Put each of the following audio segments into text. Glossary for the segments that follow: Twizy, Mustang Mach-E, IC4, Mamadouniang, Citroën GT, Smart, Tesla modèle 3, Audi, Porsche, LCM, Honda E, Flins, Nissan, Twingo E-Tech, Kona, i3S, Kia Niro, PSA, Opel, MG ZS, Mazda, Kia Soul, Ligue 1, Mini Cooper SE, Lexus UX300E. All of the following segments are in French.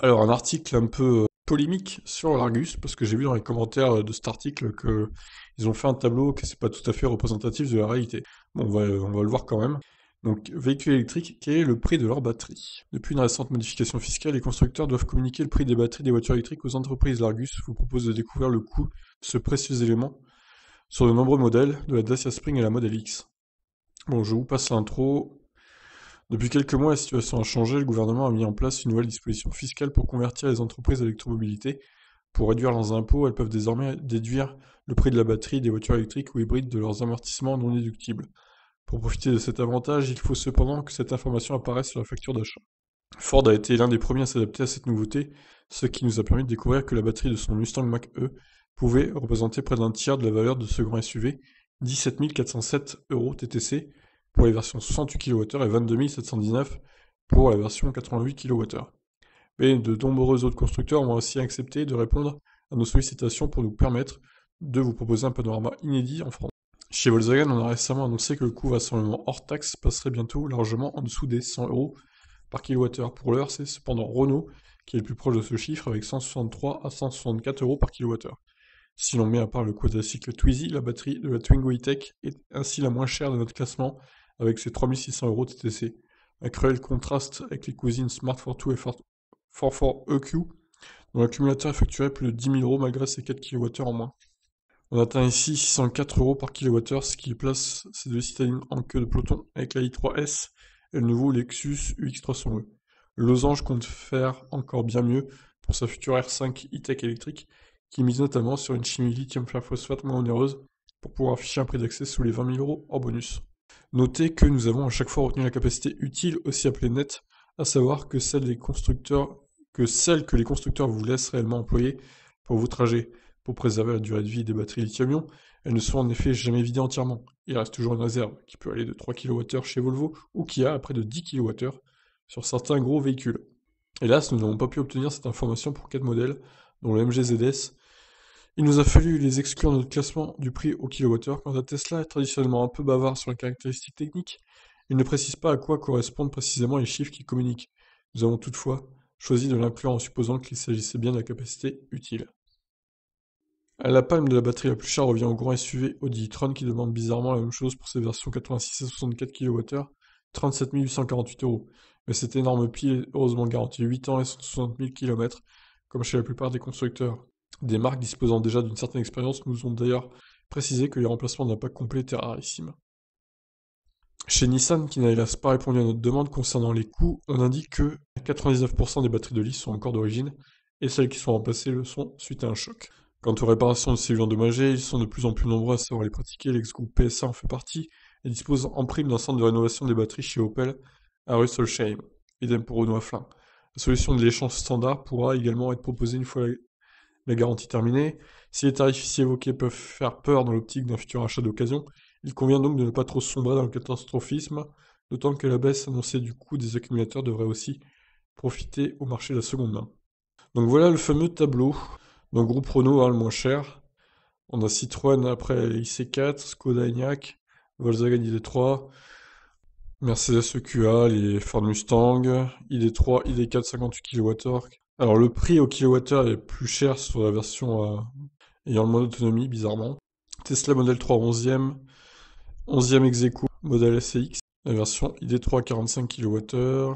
Alors, un article un peu polémique sur l'Argus, parce que j'ai vu dans les commentaires de cet article qu'ils ont fait un tableau qui n'est pas tout à fait représentatif de la réalité. Bon, on va le voir quand même. Donc, véhicule électrique, quel est le prix de leur batterie? Depuis une récente modification fiscale, les constructeurs doivent communiquer le prix des batteries des voitures électriques aux entreprises. L'Argus vous propose de découvrir le coût de ce précieux élément sur de nombreux modèles, de la Dacia Spring à la Model X. Bon, je vous passe l'intro. Depuis quelques mois, la situation a changé. Le gouvernement a mis en place une nouvelle disposition fiscale pour convertir les entreprises à l'électromobilité. Pour réduire leurs impôts, elles peuvent désormais déduire le prix de la batterie des voitures électriques ou hybrides de leurs amortissements non déductibles. Pour profiter de cet avantage, il faut cependant que cette information apparaisse sur la facture d'achat. Ford a été l'un des premiers à s'adapter à cette nouveauté, ce qui nous a permis de découvrir que la batterie de son Mustang Mach-E pouvait représenter près d'un tiers de la valeur de ce grand SUV, 17 407 euros TTC, pour les versions 68 kWh et 22 719 pour la version 88 kWh. Mais de nombreux autres constructeurs ont aussi accepté de répondre à nos sollicitations pour nous permettre de vous proposer un panorama inédit en France. Chez Volkswagen, on a récemment annoncé que le coût rassemblement hors taxe passerait bientôt largement en dessous des 100 euros par kWh. Pour l'heure, c'est cependant Renault qui est le plus proche de ce chiffre avec 163 à 164 euros par kWh. Si l'on met à part le quadricycle Twizy, la batterie de la Twingo E-Tech est ainsi la moins chère de notre classement, avec ses 3600 euros TTC. Un cruel contraste avec les cousines Smart Fortwo et Fortwo EQ, dont l'accumulateur effectuait plus de 10 000 euros malgré ses 4 kWh en moins. On atteint ici 604 euros par kWh, ce qui place ces deux citadines en queue de peloton avec la i3S et le nouveau Lexus UX300E. Losange compte faire encore bien mieux pour sa future R5 e-tech électrique, qui mise notamment sur une chimie lithium-fer phosphate moins onéreuse pour pouvoir afficher un prix d'accès sous les 20 000 euros en bonus. Notez que nous avons à chaque fois retenu la capacité utile, aussi appelée nette, à savoir que celle que les constructeurs vous laissent réellement employer pour vos trajets. Pour préserver la durée de vie des batteries lithium-ion, elles ne sont en effet jamais vidées entièrement. Il reste toujours une réserve, qui peut aller de 3 kWh chez Volvo, ou qui a à près de 10 kWh sur certains gros véhicules. Hélas, nous n'avons pas pu obtenir cette information pour 4 modèles, dont le MG ZS. Il nous a fallu les exclure de notre classement du prix au kWh. Quant à Tesla, traditionnellement un peu bavard sur les caractéristiques techniques, il ne précise pas à quoi correspondent précisément les chiffres qu'il communique. Nous avons toutefois choisi de l'inclure en supposant qu'il s'agissait bien de la capacité utile. À la palme de la batterie la plus chère revient au grand SUV Audi e-tron qui demande bizarrement la même chose pour ses versions 86 et 64 kWh, 37 848 euros. Mais cette énorme pile est heureusement garantie 8 ans et 160 000 km, comme chez la plupart des constructeurs. Des marques disposant déjà d'une certaine expérience nous ont d'ailleurs précisé que les remplacements d'un pack complet étaient rarissimes. Chez Nissan, qui n'a hélas pas répondu à notre demande concernant les coûts, on indique que 99% des batteries de lit sont encore d'origine, et celles qui sont remplacées le sont suite à un choc. Quant aux réparations de cellules endommagées, ils sont de plus en plus nombreux à savoir les pratiquer, l'ex-groupe PSA en fait partie, et dispose en prime d'un centre de rénovation des batteries chez Opel à Rüsselsheim, idem pour Renault à Flins. La solution de l'échange standard pourra également être proposée une fois la garantie terminée. Si les tarifs ici évoqués peuvent faire peur dans l'optique d'un futur achat d'occasion, il convient donc de ne pas trop sombrer dans le catastrophisme, d'autant que la baisse annoncée du coût des accumulateurs devrait aussi profiter au marché de la seconde main. Donc voilà le fameux tableau. Dans le groupe Renault, le moins cher, on a Citroën après IC4, Skoda Enyaq, Volkswagen ID.3, Mercedes EQA, les Ford Mustang, ID.3, ID.4, 58 kWh. Alors le prix au kWh est plus cher sur la version ayant le moins d'autonomie, bizarrement. Tesla modèle 3 11e ex-aequo, modèle SCX, la version ID.3 45 kWh.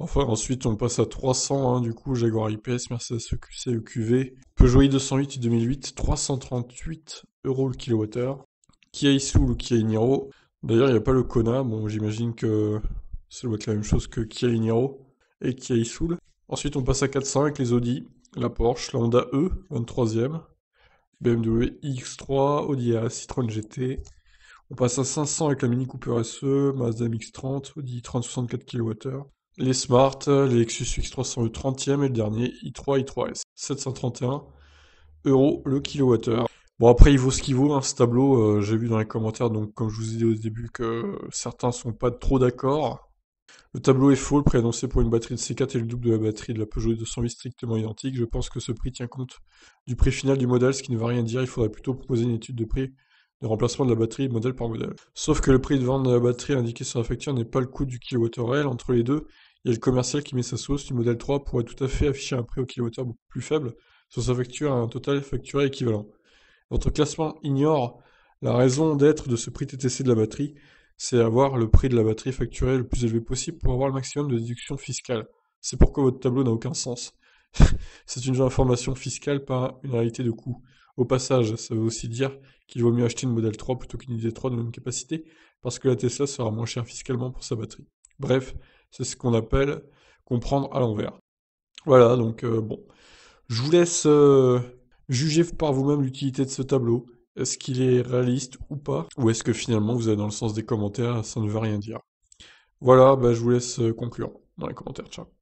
Enfin ensuite on passe à 300, du coup Jaguar IPS, Mercedes EQC, EQV, Peugeot 208 et 2008, 338 euros le kWh. Kia Soul ou Kia Niro, d'ailleurs il n'y a pas le Kona, bon j'imagine que ça doit être la même chose que Kia Niro et Kia Soul. Ensuite, on passe à 400 avec les Audi, la Porsche, la Honda E, 23e, BMW X3, Audi RS, Citroën GT. On passe à 500 avec la Mini Cooper SE, Mazda MX-30, Audi i3 64 kWh. Les Smart, les Lexus UX300E 30e et le dernier, i3, i3S, 731 euros le kWh. Bon, après, il vaut ce qu'il vaut, ce tableau. J'ai vu dans les commentaires, donc comme je vous ai dit au début, que certains sont pas trop d'accord. Le tableau est faux, le prix annoncé pour une batterie de C4 est le double de la batterie de la Peugeot 208 strictement identique. Je pense que ce prix tient compte du prix final du modèle, ce qui ne va rien dire, il faudrait plutôt proposer une étude de prix de remplacement de la batterie modèle par modèle. Sauf que le prix de vente de la batterie indiqué sur la facture n'est pas le coût du kilowattheure réel. Entre les deux, il Il y a le commercial qui met sa sauce, le modèle 3 pourrait tout à fait afficher un prix au kilowattheure beaucoup plus faible sur sa facture à un total facturé équivalent. Votre classement ignore la raison d'être de ce prix TTC de la batterie, c'est avoir le prix de la batterie facturé le plus élevé possible pour avoir le maximum de déduction fiscale. C'est pourquoi votre tableau n'a aucun sens. C'est une information fiscale, pas une réalité de coût. Au passage, ça veut aussi dire qu'il vaut mieux acheter une Model 3 plutôt qu'une ID.3 de même capacité, parce que la Tesla sera moins chère fiscalement pour sa batterie. Bref, c'est ce qu'on appelle comprendre à l'envers. Voilà, donc bon. Je vous laisse juger par vous-même l'utilité de ce tableau. Est-ce qu'il est réaliste ou pas? Ou est-ce que finalement vous allez dans le sens des commentaires, ça ne veut rien dire? Voilà, bah, je vous laisse conclure dans les commentaires. Ciao.